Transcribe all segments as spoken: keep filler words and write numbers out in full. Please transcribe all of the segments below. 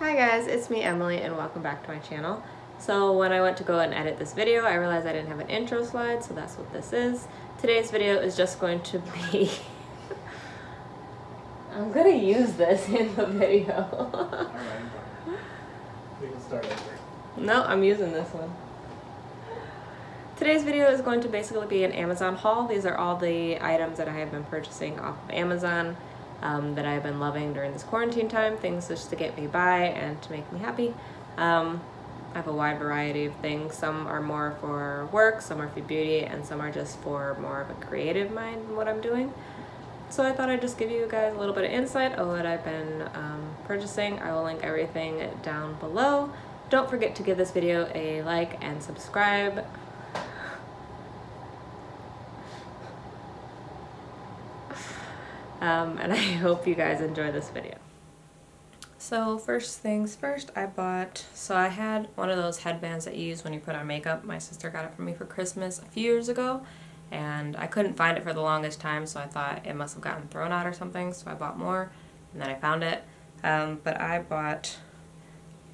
Hi guys, it's me Emily and welcome back to my channel. So when I went to go and edit this video, I realized I didn't have an intro slide, so that's what this is. Today's video is just going to be... I'm gonna use this in the video. We can start over. No, I'm using this one. Today's video is going to basically be an Amazon haul. These are all the items that I have been purchasing off of Amazon. Um, that I've been loving during this quarantine time, things just to get me by and to make me happy. Um, I have a wide variety of things. Some are more for work, some are for beauty, and some are just for more of a creative mind in what I'm doing. So I thought I'd just give you guys a little bit of insight on what I've been um, purchasing. I will link everything down below. Don't forget to give this video a like and subscribe. Um, and I hope you guys enjoy this video. So first things first, I bought, so I had one of those headbands that you use when you put on makeup. My sister got it for me for Christmas a few years ago, and I couldn't find it for the longest time, so I thought it must have gotten thrown out or something, so I bought more, and then I found it. Um, but I bought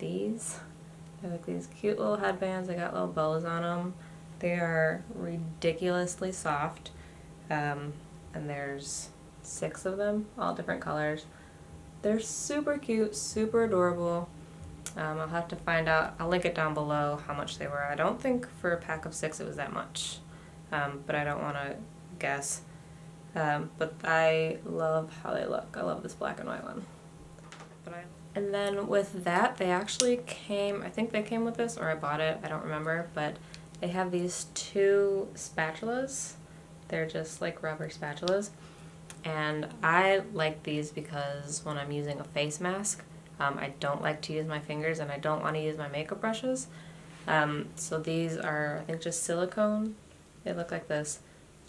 these. They're like these cute little headbands. They got little bows on them. They are ridiculously soft, um, and there's six of them, all different colors. They're super cute, super adorable. Um, I'll have to find out, I'll link it down below how much they were. I don't think for a pack of six it was that much, um, but I don't want to guess. Um, but I love how they look. I love this black and white one. But I... And then with that, they actually came, I think they came with this, or I bought it, I don't remember, but they have these two spatulas. They're just like rubber spatulas. And I like these because when I'm using a face mask, um, I don't like to use my fingers and I don't want to use my makeup brushes. Um, so these are, I think, just silicone. They look like this.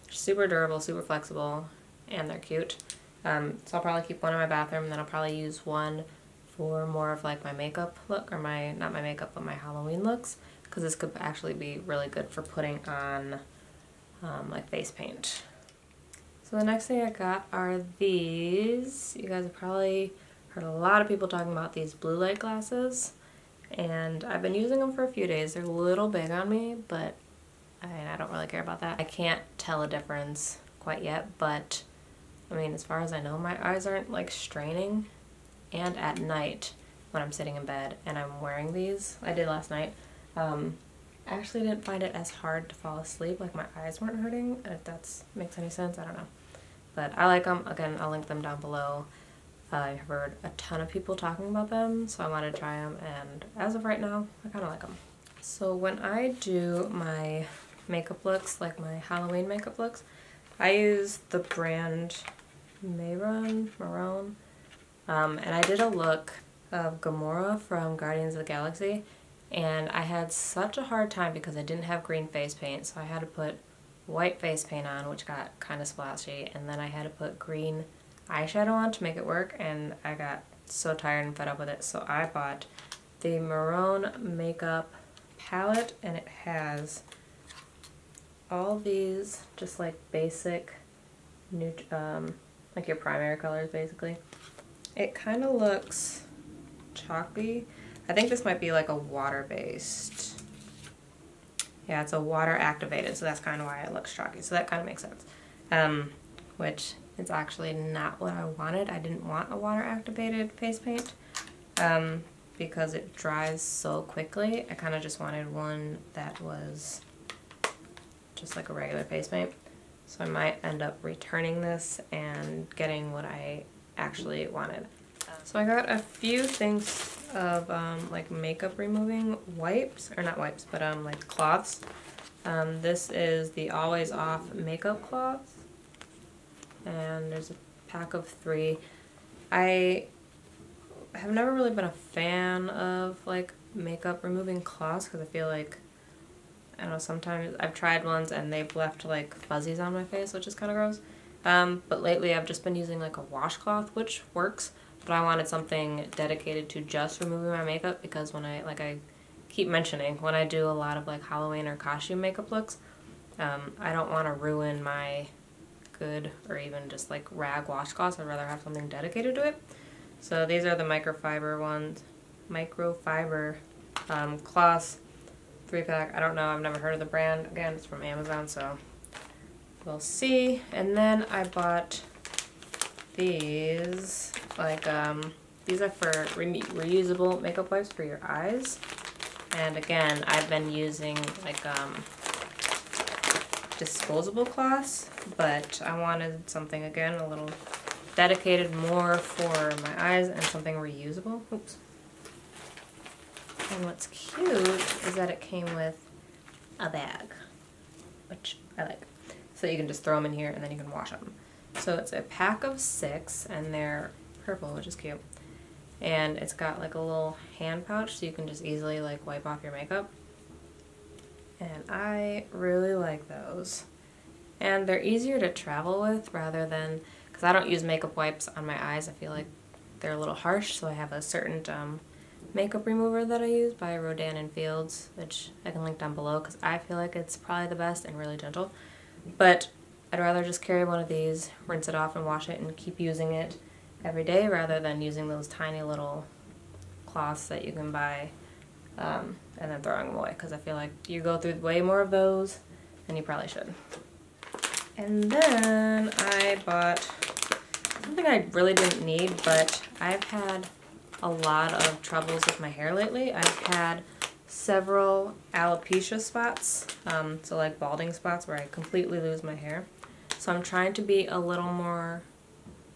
They're super durable, super flexible, and they're cute. Um, so I'll probably keep one in my bathroom, and then I'll probably use one for more of like my makeup look, or my, not my makeup, but my Halloween looks, because this could actually be really good for putting on um, like face paint. So the next thing I got are these. You guys have probably heard a lot of people talking about these blue light glasses, and I've been using them for a few days. They're a little big on me, but I mean, I don't really care about that. I can't tell a difference quite yet, but I mean, as far as I know, my eyes aren't like straining. And at night when I'm sitting in bed and I'm wearing these, I did last night, um, I actually didn't find it as hard to fall asleep. Like, my eyes weren't hurting, if that makes any sense, I don't know. But I like them. Again, I'll link them down below. Uh, I've heard a ton of people talking about them, so I want to try them, and as of right now, I kind of like them. So when I do my makeup looks, like my Halloween makeup looks, I use the brand Mehron, Mehron, um, and I did a look of Gamora from Guardians of the Galaxy, and I had such a hard time because I didn't have green face paint, so I had to put white face paint on, which got kind of splashy, and then I had to put green eyeshadow on to make it work, and I got so tired and fed up with it, so I bought the Mehron makeup palette, and it has all these just like basic new, um, like your primary colors basically. It kind of looks chalky. I think this might be like a water-based. Yeah, it's a water-activated, so that's kind of why it looks chalky. So that kind of makes sense. Um, which is actually not what I wanted. I didn't want a water-activated face paint um, because it dries so quickly. I kind of just wanted one that was just like a regular face paint. So I might end up returning this and getting what I actually wanted. So I got a few things of um, like makeup removing wipes, or not wipes, but um, like cloths. Um, this is the Always Off makeup cloth, and there's a pack of three. I have never really been a fan of like makeup removing cloths because I feel like, I don't know, sometimes I've tried ones and they've left like fuzzies on my face, which is kind of gross. Um, but lately I've just been using like a washcloth, which works. But I wanted something dedicated to just removing my makeup because when I, like I keep mentioning, when I do a lot of like Halloween or costume makeup looks, um, I don't want to ruin my good or even just like rag washcloths. I'd rather have something dedicated to it. So these are the microfiber ones. microfiber um, cloths, three pack. I don't know, I've never heard of the brand. Again, it's from Amazon, so we'll see. And then I bought these, like um, these are for re reusable makeup wipes for your eyes. And again, I've been using like um, disposable cloths, but I wanted something again a little dedicated more for my eyes and something reusable. Oops. And what's cute is that it came with a bag, which I like. So you can just throw them in here and then you can wash them. So it's a pack of six and they're purple, which is cute. And it's got like a little hand pouch so you can just easily like wipe off your makeup. And I really like those. And they're easier to travel with rather than, because I don't use makeup wipes on my eyes. I feel like they're a little harsh, so I have a certain um, makeup remover that I use by Rodan and Fields, which I can link down below because I feel like it's probably the best and really gentle. But I'd rather just carry one of these, rinse it off and wash it, and keep using it every day rather than using those tiny little cloths that you can buy um, and then throwing them away, because I feel like you go through way more of those than you probably should. And then I bought something I really didn't need, but I've had a lot of troubles with my hair lately. I've had several alopecia spots, um, so like balding spots where I completely lose my hair. So I'm trying to be a little more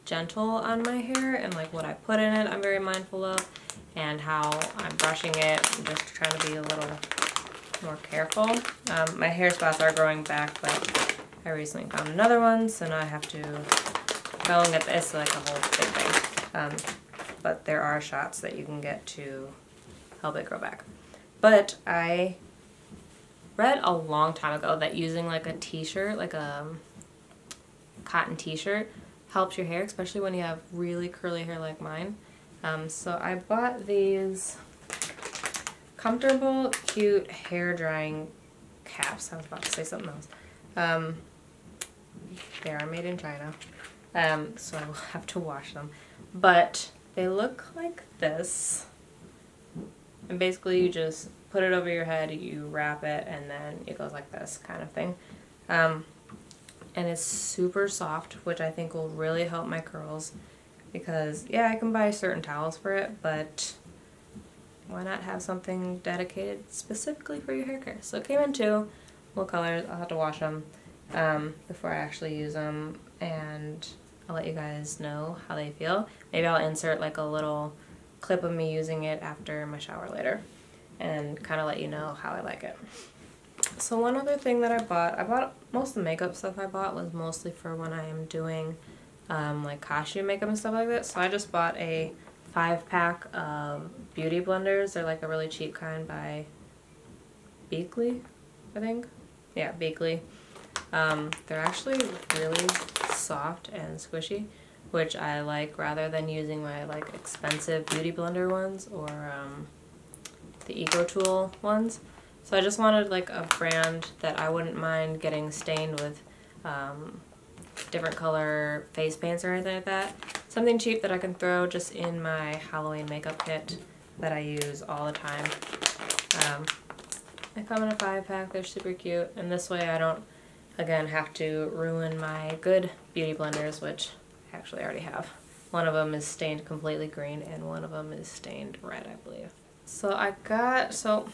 gentle on my hair and like what I put in it I'm very mindful of, and how I'm brushing it. I'm just trying to be a little more careful. Um, my hair spots are growing back, but I recently found another one, so now I have to go and get this. It's like a whole big thing. Um, but there are shots that you can get to help it grow back. But I read a long time ago that using like a t-shirt, like a cotton t-shirt, helps your hair, especially when you have really curly hair like mine. Um, so I bought these comfortable, cute hair drying caps. I was about to say something else. Um, they are made in China, um, so I will have to wash them. But they look like this. And basically you just put it over your head, you wrap it, and then it goes like this kind of thing. Um, and it's super soft, which I think will really help my curls, because yeah, I can buy certain towels for it, but why not have something dedicated specifically for your hair care? So it came in two little colors. I'll have to wash them um, before I actually use them, and I'll let you guys know how they feel. Maybe I'll insert like a little clip of me using it after my shower later and kind of let you know how I like it. So one other thing that I bought, I bought most of the makeup stuff I bought was mostly for when I am doing um, like costume makeup and stuff like that. So I just bought a five pack of beauty blenders. They're like a really cheap kind by Beakley, I think. Yeah, Beakley. Um, they're actually really soft and squishy, which I like rather than using my like expensive beauty blender ones or um, the EcoTool ones. So I just wanted like a brand that I wouldn't mind getting stained with um, different color face paints or anything like that. Something cheap that I can throw just in my Halloween makeup kit that I use all the time. Um, I come in a five pack, they're super cute, and this way I don't, again, have to ruin my good beauty blenders, which I actually already have. One of them is stained completely green and one of them is stained red, I believe. So I got, so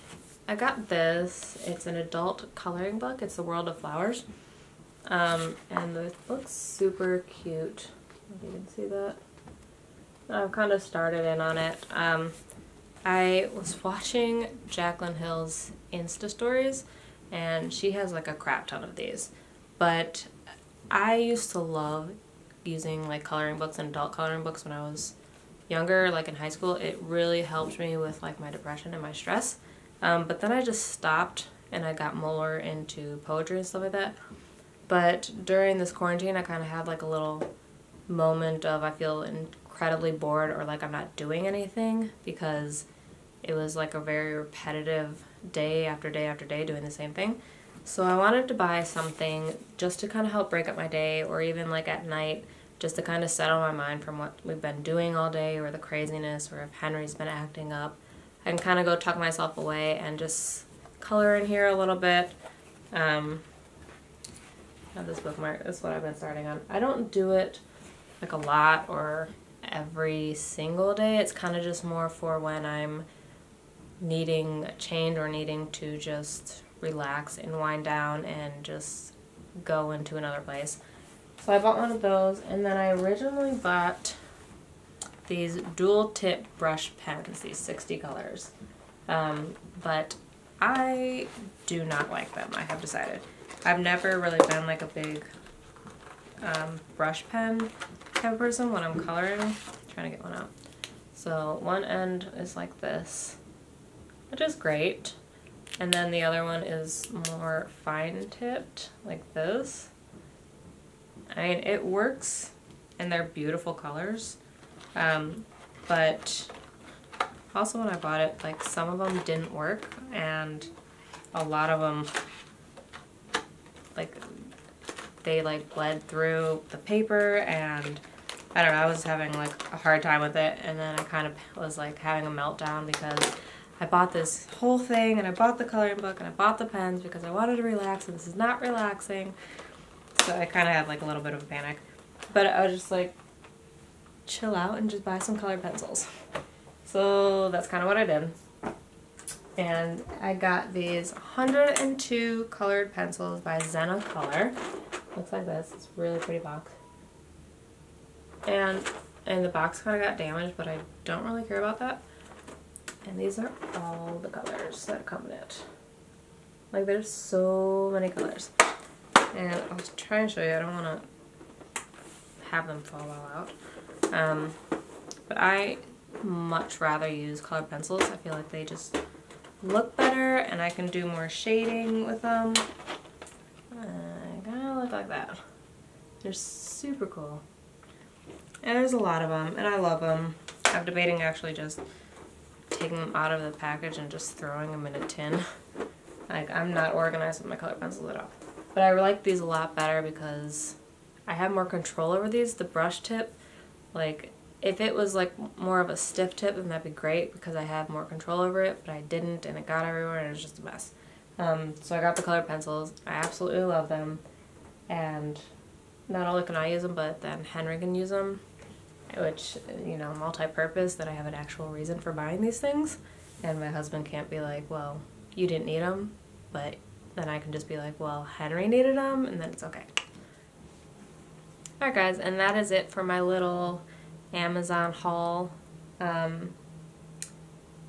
I got this. It's an adult coloring book. It's The World of Flowers. Um, and it looks super cute. If you can see that. I've kind of started in on it. Um, I was watching Jaclyn Hill's Insta stories, and she has like a crap ton of these. But I used to love using like coloring books and adult coloring books when I was younger, like in high school. It really helped me with like my depression and my stress. Um, but then I just stopped and I got more into poetry and stuff like that. But during this quarantine, I kind of had like a little moment of I feel incredibly bored or like I'm not doing anything, because it was like a very repetitive day after day after day doing the same thing. So I wanted to buy something just to kind of help break up my day, or even like at night, just to kind of settle my mind from what we've been doing all day or the craziness, or if Henry's been acting up. and kind of go tuck myself away and just color in here a little bit. Um, I have this bookmark. This is what I've been starting on. I don't do it like a lot or every single day. It's kind of just more for when I'm needing a change or needing to just relax and wind down and just go into another place. So I bought one of those, and then I originally bought these dual tip brush pens, these sixty colors, um, but I do not like them, I have decided. I've never really been like a big um, brush pen type of person when I'm coloring. I'm trying to get one out. So one end is like this, which is great, and then the other one is more fine tipped like this. I mean, it works and they're beautiful colors, um, but also when I bought it, like, some of them didn't work and a lot of them, like, they like bled through the paper, and I don't know, I was having like a hard time with it, and then I kind of was like having a meltdown because I bought this whole thing and I bought the coloring book and I bought the pens because I wanted to relax, and this is not relaxing. So I kind of had like a little bit of a panic, but I was just like, chill out and just buy some colored pencils. So that's kind of what I did. And I got these one hundred and two colored pencils by Zenacolor. Looks like this. It's a really pretty box. And, and the box kind of got damaged, but I don't really care about that. And these are all the colors that come in it. Like, there's so many colors. And I'll try and show you. I don't want to have them fall all out. Um, but I much rather use colored pencils. I feel like they just look better and I can do more shading with them. Uh, I kind of look like that. They're super cool. And there's a lot of them, and I love them. I'm debating actually just taking them out of the package and just throwing them in a tin. Like, I'm not organized with my colored pencils at all. But I like these a lot better because I have more control over these. The brush tip, like, if it was like more of a stiff tip, then that'd be great because I have more control over it, but I didn't, and it got everywhere and it was just a mess. Um, so I got the colored pencils. I absolutely love them, and not only can I use them, but then Henry can use them, which, you know, multi-purpose, that I have an actual reason for buying these things, and my husband can't be like, well, you didn't need them, but then I can just be like, well, Henry needed them, and then it's okay. Alright guys, and that is it for my little Amazon haul. Um,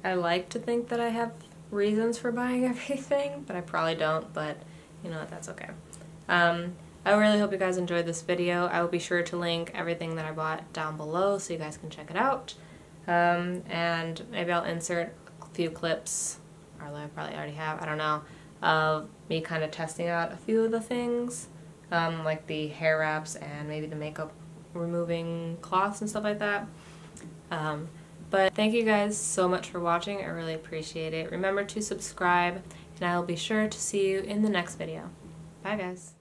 I like to think that I have reasons for buying everything, but I probably don't, but you know what, that's okay. Um, I really hope you guys enjoyed this video. I will be sure to link everything that I bought down below so you guys can check it out. Um, and maybe I'll insert a few clips, or I probably already have, I don't know, of me kind of testing out a few of the things, um, like the hair wraps and maybe the makeup removing cloths and stuff like that. Um, but thank you guys so much for watching. I really appreciate it. Remember to subscribe, and I will be sure to see you in the next video. Bye guys.